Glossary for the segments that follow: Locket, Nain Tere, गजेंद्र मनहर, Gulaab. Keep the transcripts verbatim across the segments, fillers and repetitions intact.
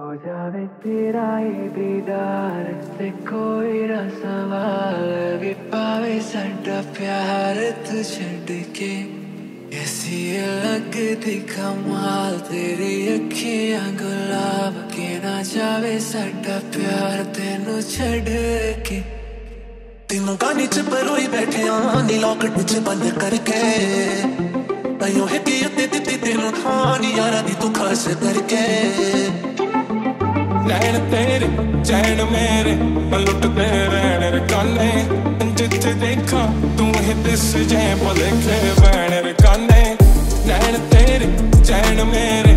हो जावे तेरा ये दीदार ते कोई ना सवाल वे पावे साडा प्यार तू छड़ के ऐसी लगती कमाल तेरी अखियां गुलाब के ना जावे साडा प्यार तेनू छड़ के तेनों गाने च परोई बैठे नी लॉकेट च बंद करके अयो है कि ते तेनों थानी यारा दी तू खास करके नैन तेरे चैन मेरे लुटते रहने रे काने जिथे देखा तू ही दिस जे भलेखे वैन रे काने नैन तेरे चैन मेरे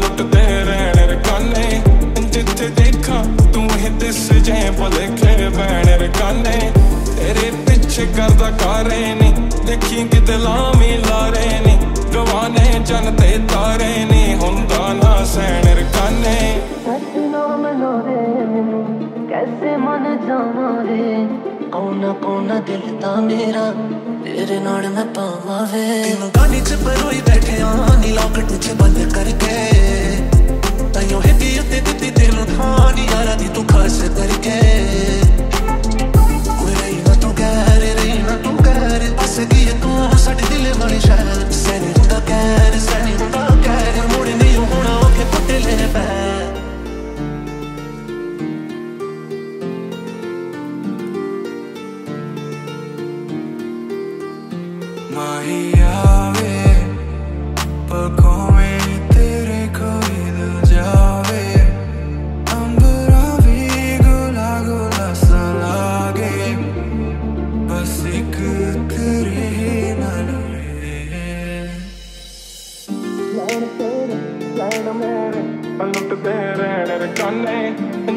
लुटते रहने रे काने जिथे देखा तू ही दिस जे भलेखे वैन रे काने तेरे पीछे करदा कारे नी देखी कि दिलामी लारे नी गवाने जनते तारे नी हुंदा ना सैन रे काने कैसे मन जावा रे कौना कौना दिल ता मेरा तेरे नाल मैं पावा वे तेनू गाने च परोई बैठे नी लॉकेट च बंद करके तैयो है कि ते ते तेनू थानी यारा दी तू खास करके कोई रही ना तू कह रे रही ना तू कह रे अस की तू साडे दिल वाले शहर सैनी हुंदा कह रे सैनी हुंदा कह रे मुड़ नहीं होना ओके पत्ते ले पै आवे पलकों में तेरे कोई दो जावे अंबरा भी गोला गोला सा लागे बस एक तेरे नाल मेरे काने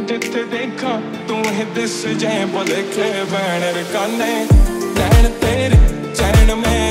जिथे देखा तू ही दिस जे भलेखे वैन रे काने नैन तेरे चैन मेरे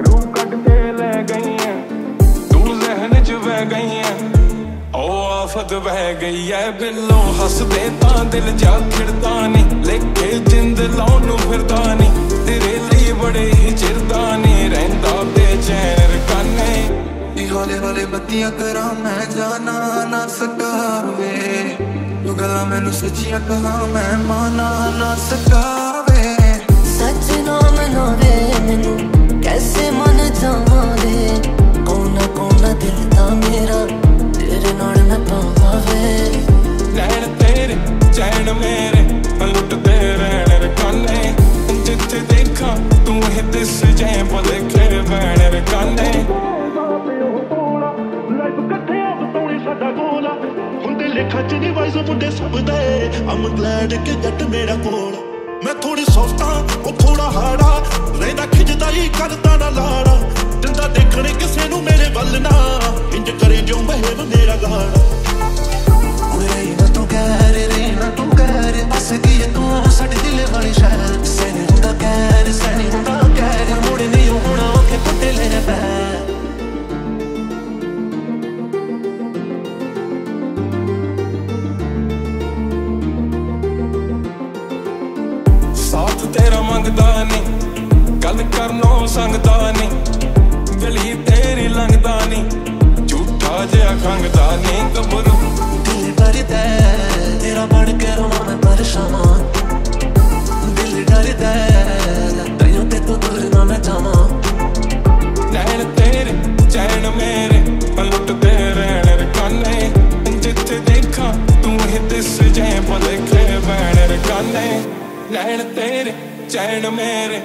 रूह कट के ले गई है तू जहन च बह गई है ओ आफत बह गई है बिलों हसदे तां दिल जा खिड़दा नी लेके जिंद लाउन फिरदा नी तेरे लिए बड़े ही चिरदा नी रहिंदा बेचैन काने हौले हौले बत्तियां करा मैं जाना ना सका वे तू गला मैनू सचिया कहा मैं माना ना सका वे सच ना मनावे मैनू कैसे मन जावा रे कौना कौना दिल ता मेरा तेरे नाल मैं पावा वे नैन तेरे चैन मेरे लुटते रहने रे काने जिथे देखा तू ही दिस जे भलेखे वैन रे काने लिखा च नहीं वाइज मुंडे सब दे I'm glad कि जट मेरा कोल मैं थोड़ी सॉफ्ट हां ओ थोड़ा हार्ड हां रहना खिजदा ही करदा ना लाड़ा दिंदा देखने किसे नू मेरे वल ना इंज करे जो महव मेरा गाड़ा ओए ना तू कह रे रे ना तू कह रे बस की तू साडे दिल वाली शहर सैनी हुंदा कह रे सैनी हुंदा कह रे मुड़ नहीं होना ओके पत्ते ले पै तेरा मंगदा नहीं गल करनो संगदा नहीं गली तेरी लंघदा नहीं झूठा जिहा खंगदा नहीं गबरू दिल डरदा तेरा बन के रोना मैं परेशान दिल डरदा तैनूं ते तू दूर ना मैं जावां नैन तेरे चैन मेरे लुटते रहने रे काने जिथे देखा तू ही दिस जे भलेखे वैन रे काने नैन तेरे चैन मेरे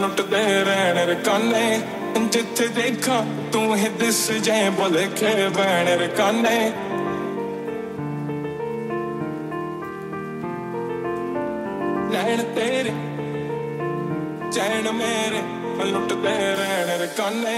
लुटते रहने रे काने जिथे देखा तू ही दिस जे भलेखे वैन रे काने नैन तेरे चैन मेरे लुटते रहने रे काने।